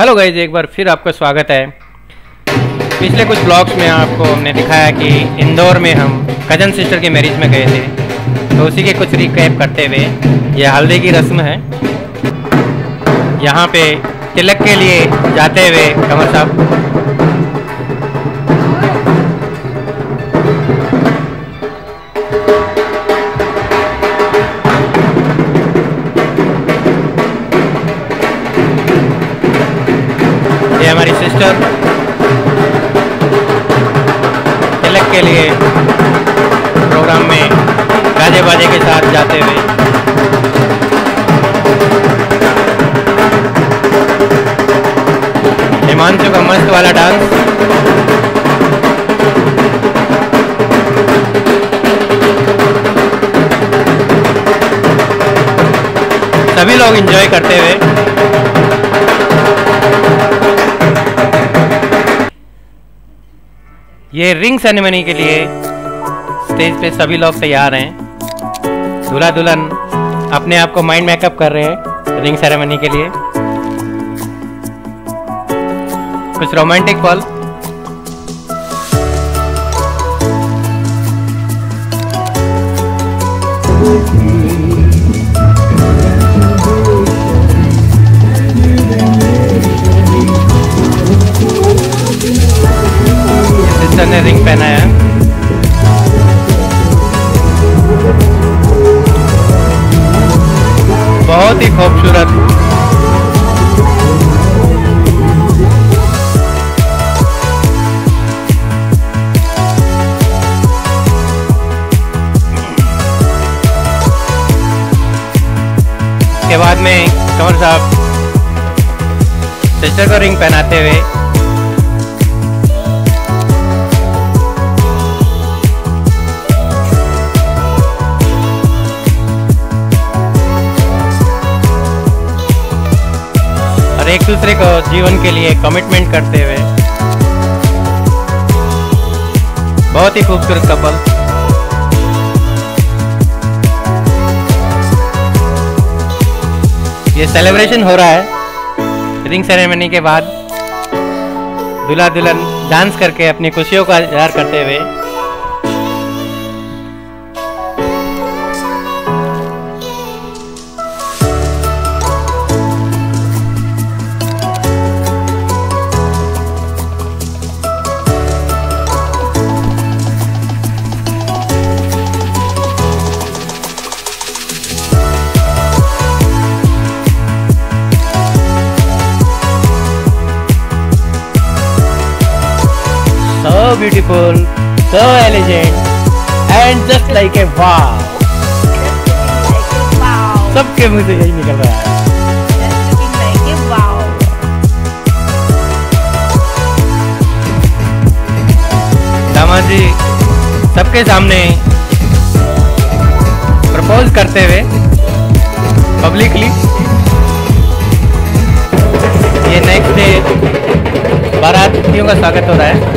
Hello guys, एक बार फिर आपका स्वागत है। पिछले कुछ ब्लॉग्स में आपको हमने दिखाया कि इंदौर में हम कजन सिस्टर के मैरिज में गए थे, तो उसी के कुछ रिकैप करते हुए यह हल्दी की रस्म है। यहाँ पे तिलक के लिए जाते हुए कमर हमारी सिस्टर तिलक के लिए प्रोग्राम में गाजे बाजे के साथ जाते हुए हिमांशु का मस्त वाला डांस। सभी लोग एंजॉय करते हुए ये रिंग सेरेमनी के लिए स्टेज पे सभी लोग तैयार हैं। दूल्हा दुल्हन अपने आप को माइंड मेकअप कर रहे हैं रिंग सेरेमनी के लिए। कुछ रोमांटिक पल। ने रिंग पहना है, बहुत ही खूबसूरत। के बाद में कंवर साहब सिस्टर को रिंग पहनाते हुए एक दूसरे को जीवन के लिए कमिटमेंट करते हुए बहुत ही खूबसूरत कपल। ये सेलिब्रेशन हो रहा है। रिंग सेरेमनी के बाद दूल्हा दुल्हन डांस करके अपनी खुशियों का इजहार करते हुए so beautiful, so elegant, and just like a wow. सबके मुंह से यही निकल रहा है। दामाद जी सबके सामने प्रपोज करते हुए पब्लिकली। ये नेक्स्ट डे बारातियों का स्वागत हो रहा है।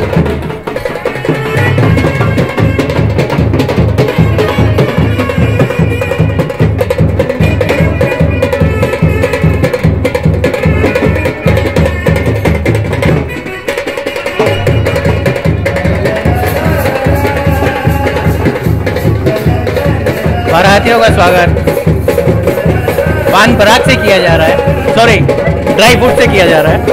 बारातियों का स्वागत पान पराग से किया जा रहा है, सॉरी ड्राई फ्रूट से किया जा रहा है।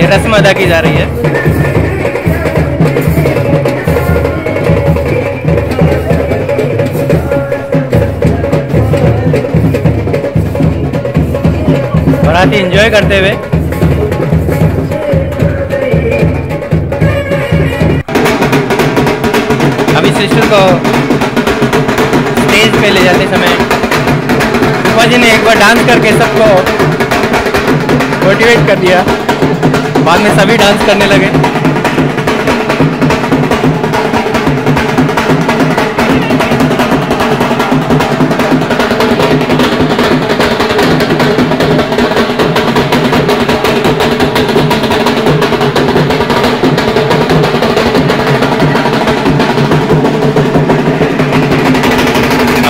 ये रस्म अदा की जा रही है। बाराती एंजॉय करते हुए अभी सिस्टर को स्टेज पे ले जाते समय फूफा जी ने एक बार डांस करके सबको मोटिवेट कर दिया। बाद में सभी डांस करने लगे।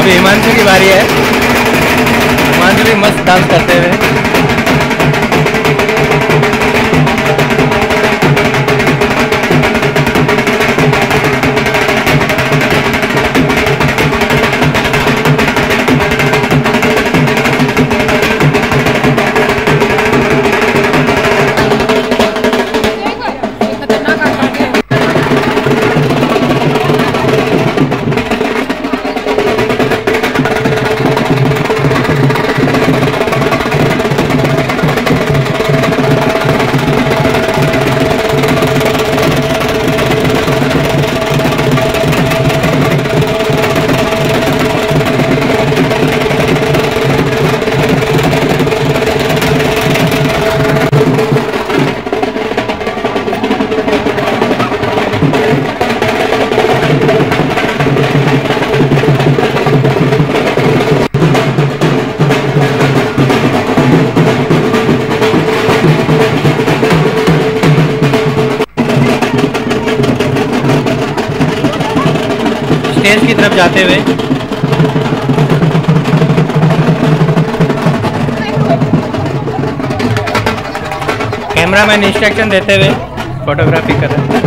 अभी हिमांशु की बारी है। हिमांशु भी मस्त डांस करते हुए। स्टेज की तरफ जाते हुए कैमरामैन इंस्ट्रक्शन देते हुए फोटोग्राफी कर रहे हैं।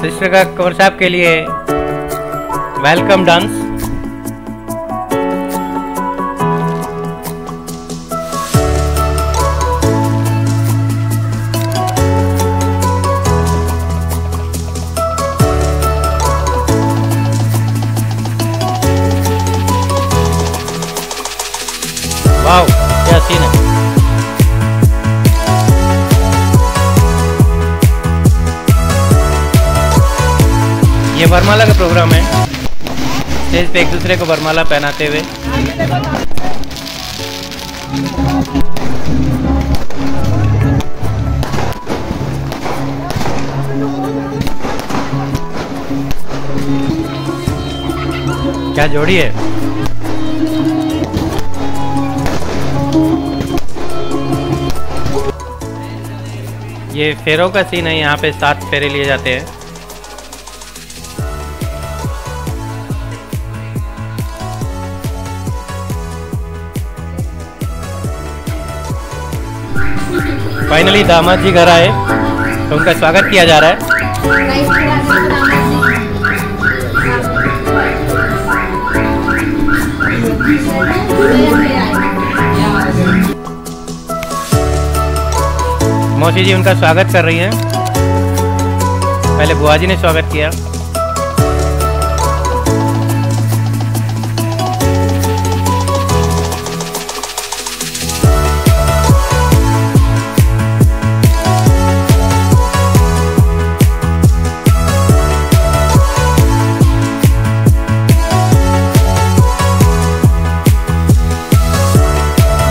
सिस्टर का कवर साहब के लिए वेलकम डांस। वाओ क्या सीन है। ये वरमाला का प्रोग्राम है। स्टेज पे एक दूसरे को वरमाला पहनाते हुए क्या जोड़ी है। ये फेरों का सीन है। यहाँ पे 7 फेरे लिए जाते हैं। फाइनली दामाद जी घर आए तो उनका स्वागत किया जा रहा है। मौसी जी उनका स्वागत कर रही हैं। पहले बुआ जी ने स्वागत किया।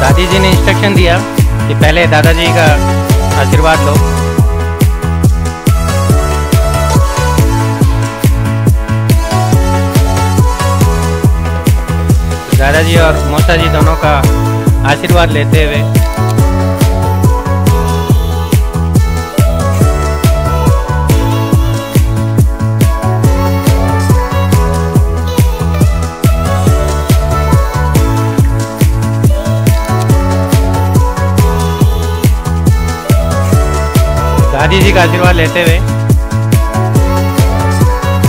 दादी जी ने इंस्ट्रक्शन दिया कि पहले दादाजी का आशीर्वाद लो। दादाजी और मौसा जी दोनों का आशीर्वाद लेते हुए दादी जी का आशीर्वाद लेते हुए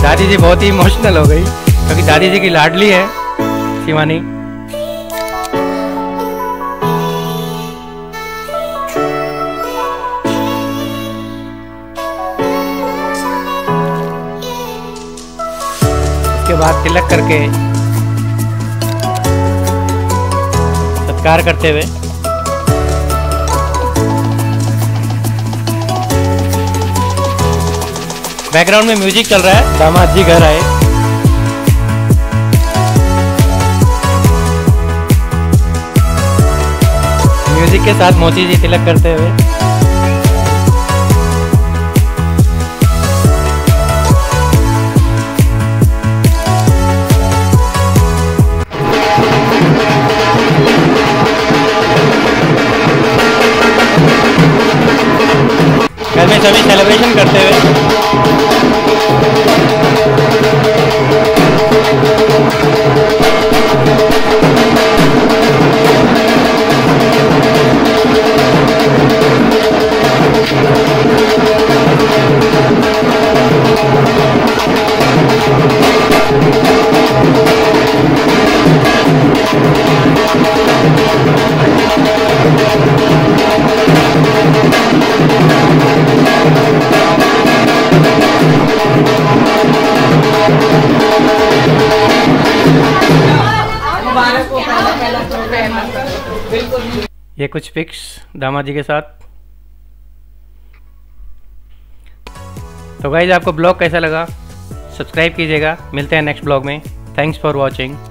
दादी जी बहुत ही इमोशनल हो गई क्योंकि दादी जी की लाडली है शिवानी। उसके बाद तिलक करके सत्कार करते हुए बैकग्राउंड में म्यूजिक चल रहा है। दामाद जी घर आए। म्यूजिक के साथ मोती जी तिलक करते हुए। कुछ अभी सेलिब्रेशन करते हुए। ये कुछ पिक्स दामाद जी के साथ। तो गाइज आपको ब्लॉग कैसा लगा सब्सक्राइब कीजिएगा। मिलते हैं नेक्स्ट ब्लॉग में। Thanks for watching.